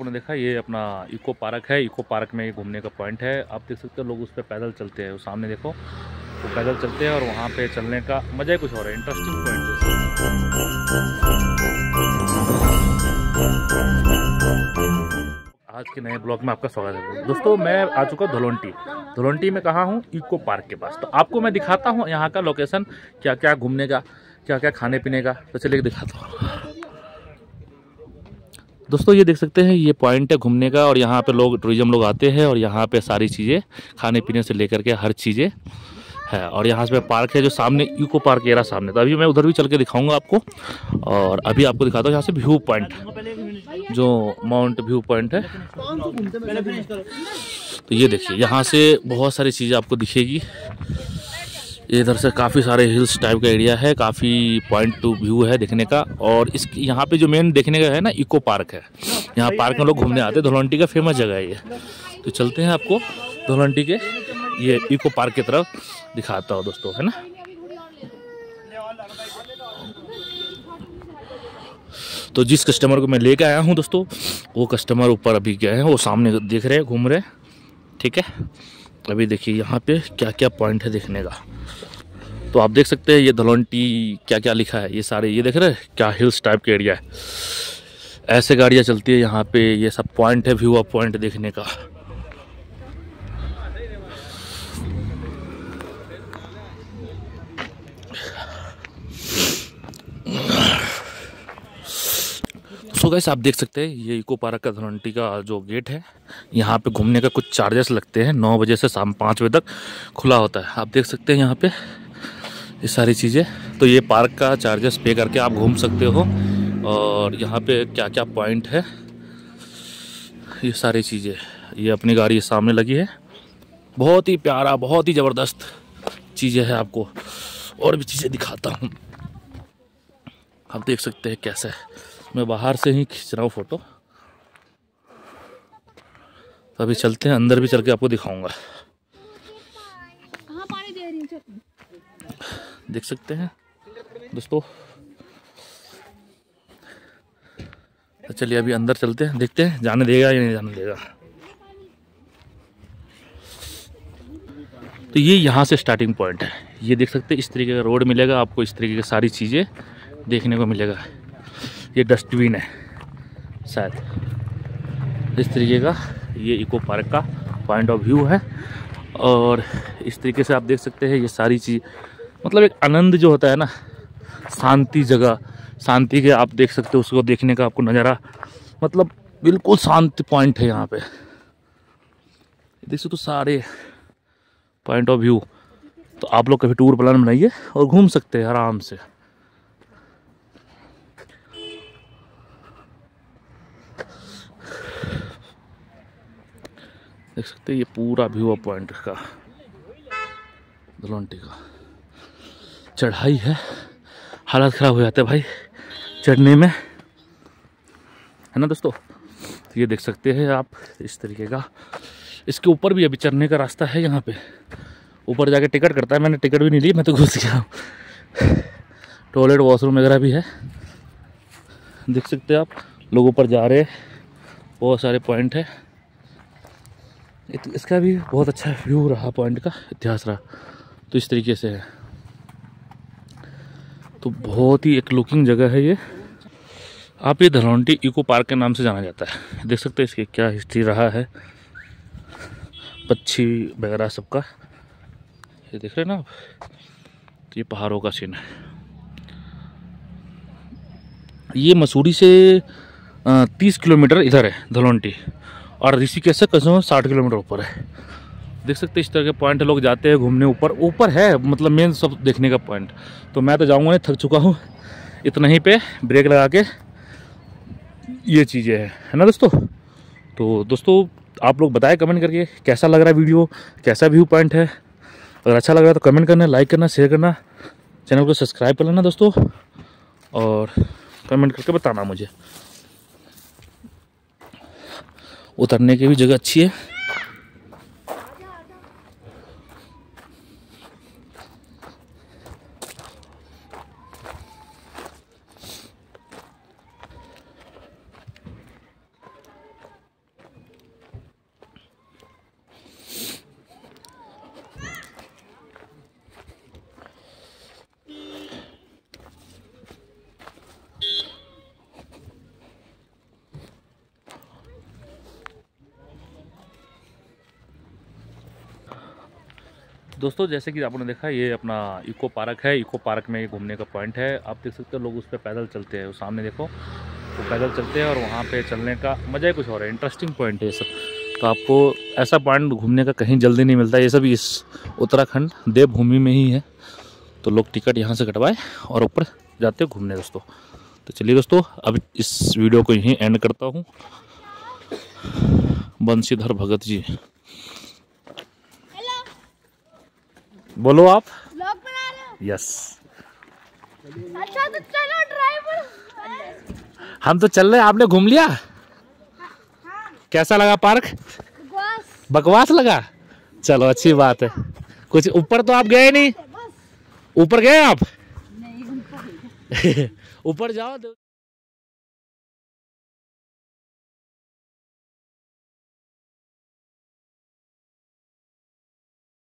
आपने देखा ये अपना इको पार्क है। इको पार्क में ये घूमने का पॉइंट है। आप देख सकते हो लोग उस पर पैदल चलते हैं। वो सामने देखो वो पैदल चलते हैं और वहाँ पे चलने का मज़ा ही कुछ और है। Interesting point. आज के नए ब्लॉग में आपका स्वागत है दोस्तों। मैं आ चुका हूँ धुलोंटी। धुलोंटी में कहाँ हूँ? इको पार्क के पास। तो आपको मैं दिखाता हूँ यहाँ का लोकेशन, क्या क्या घूमने का, क्या क्या खाने पीने का। तो चलिए दिखाता हूँ दोस्तों। ये देख सकते हैं ये पॉइंट है घूमने का और यहाँ पे लोग टूरिज्म लोग आते हैं और यहाँ पे सारी चीज़ें खाने पीने से लेकर के हर चीज़ें है। और यहाँ पे पार्क है जो सामने इको पार्क एरा सामने। तो अभी मैं उधर भी चल के दिखाऊंगा आपको। और अभी आपको दिखाता हूँ यहाँ से व्यू पॉइंट, जो माउंट व्यू पॉइंट है। तो ये देखिए यहाँ से बहुत सारी चीज़ें आपको दिखेगी। इधर से काफ़ी सारे हिल्स टाइप का एरिया है, काफ़ी पॉइंट टू व्यू है देखने का। और इस यहाँ पे जो मेन देखने का है ना इको पार्क है। यहाँ पार्क में लोग घूमने आते हैं। धुलोंटी का फेमस जगह है ये। तो चलते हैं आपको धुलोंटी के ये इको पार्क की तरफ दिखाता हूँ दोस्तों, है ना। तो जिस कस्टमर को मैं लेके आया हूँ दोस्तों, वो कस्टमर ऊपर अभी गए हैं, वो सामने देख रहे हैं, घूम रहे हैं, ठीक है। अभी देखिए यहाँ पे क्या क्या पॉइंट है देखने का। तो आप देख सकते हैं ये धुलोंटी क्या क्या लिखा है, ये सारे ये देख रहे हैं क्या हिल्स टाइप के एरिया है। ऐसे गाड़ियाँ चलती है यहाँ पे। ये सब पॉइंट है, व्यू ऑफ पॉइंट देखने का। सो गाइस आप देख सकते हैं ये इको पार्क का धुलोंटी का जो गेट है, यहाँ पे घूमने का कुछ चार्जेस लगते हैं। 9 बजे से शाम 5 बजे तक खुला होता है। आप देख सकते हैं यहाँ पे ये सारी चीज़ें। तो ये पार्क का चार्जेस पे करके आप घूम सकते हो। और यहाँ पे क्या क्या पॉइंट है ये सारी चीज़ें। ये अपनी गाड़ी सामने लगी है। बहुत ही प्यारा, बहुत ही ज़बरदस्त चीज़ें हैं। आपको और भी चीज़ें दिखाता हूँ। आप देख सकते हैं कैसे है। मैं बाहर से ही खींच रहा हूँ फोटो। तो अभी चलते हैं अंदर भी चल के आपको दिखाऊंगा। देख सकते हैं दोस्तों। तो चलिए अभी अंदर चलते हैं, देखते हैं जाने देगा या नहीं जाने देगा। तो ये यहाँ से स्टार्टिंग पॉइंट है। ये देख सकते हैं इस तरीके का रोड मिलेगा आपको। इस तरीके की सारी चीज़ें देखने को मिलेगा। ये डस्टबिन है शायद। इस तरीके का ये इको पार्क का पॉइंट ऑफ व्यू है। और इस तरीके से आप देख सकते हैं ये सारी चीज़, मतलब एक आनंद जो होता है ना, शांति जगह, शांति के आप देख सकते हो उसको देखने का आपको नज़ारा, मतलब बिल्कुल शांति पॉइंट है यहाँ पे। देख सकते हो सारे पॉइंट ऑफ व्यू। तो आप लोग कभी टूर प्लान बनाइए और घूम सकते हैं आराम से। देख सकते हैं ये पूरा व्यू पॉइंट का धुलोंटी का। चढ़ाई है, हालत ख़राब हो जाता है भाई चढ़ने में, है ना दोस्तों। तो ये देख सकते हैं आप इस तरीके का। इसके ऊपर भी अभी चढ़ने का रास्ता है। यहाँ पे ऊपर जाके टिकट करता है। मैंने टिकट भी नहीं ली, मैं तो घुस गया हूँ। टॉयलेट वॉशरूम वगैरह भी है। देख सकते हैं आप लोग ऊपर जा रहे हैं। बहुत सारे पॉइंट है। इसका भी बहुत अच्छा व्यू रहा, पॉइंट का इतिहास रहा। तो इस तरीके से है। तो बहुत ही एक लुकिंग जगह है ये। आप ये धुलोंटी इको पार्क के नाम से जाना जाता है। देख सकते हैं इसके क्या हिस्ट्री रहा है, पक्षी वगैरह सबका। ये देख रहे हैं ना आप। तो ये पहाड़ों का सीन है। ये मसूरी से 30 किलोमीटर इधर है धुलोंटी। और ऋषिकेश से कसम 60 किलोमीटर ऊपर है। देख सकते हैं इस तरह के पॉइंट लोग जाते हैं घूमने। ऊपर ऊपर है, मतलब मेन सब देखने का पॉइंट। तो मैं तो जाऊंगा नहीं, थक चुका हूँ। इतना ही पे ब्रेक लगा के ये चीज़ें हैं, है ना दोस्तों। तो दोस्तों आप लोग बताएं कमेंट करके कैसा लग रहा है वीडियो, कैसा व्यू पॉइंट है। अगर अच्छा लग रहा है तो कमेंट करना, लाइक करना, शेयर करना, चैनल को सब्सक्राइब कर लेना दोस्तों। और कमेंट करके बताना मुझे। उतरने की भी जगह अच्छी है। दोस्तों जैसे कि आपने देखा ये अपना इको पार्क है। इको पार्क में ये घूमने का पॉइंट है। आप देख सकते हो लोग उस पर पैदल चलते हैं। वो सामने देखो वो पैदल चलते हैं और वहाँ पे चलने का मज़ा ही कुछ और है। इंटरेस्टिंग पॉइंट है ये सब। तो आपको ऐसा पॉइंट घूमने का कहीं जल्दी नहीं मिलता। ये सब इस उत्तराखंड देवभूमि में ही है। तो लोग टिकट यहाँ से कटवाए और ऊपर जाते घूमने दोस्तों। तो चलिए दोस्तों अब इस वीडियो को यहीं एंड करता हूँ। बंशीधर भगत जी बोलो आप ब्लॉग बना रहे हो। यस अच्छा तो चलो ड्राइवर हम तो चल रहे। आपने घूम लिया? हाँ। कैसा लगा पार्क? बकवास लगा। चलो अच्छी बात है। कुछ ऊपर तो आप गए नहीं? ऊपर गए आप? नहीं ऊपर जाओ।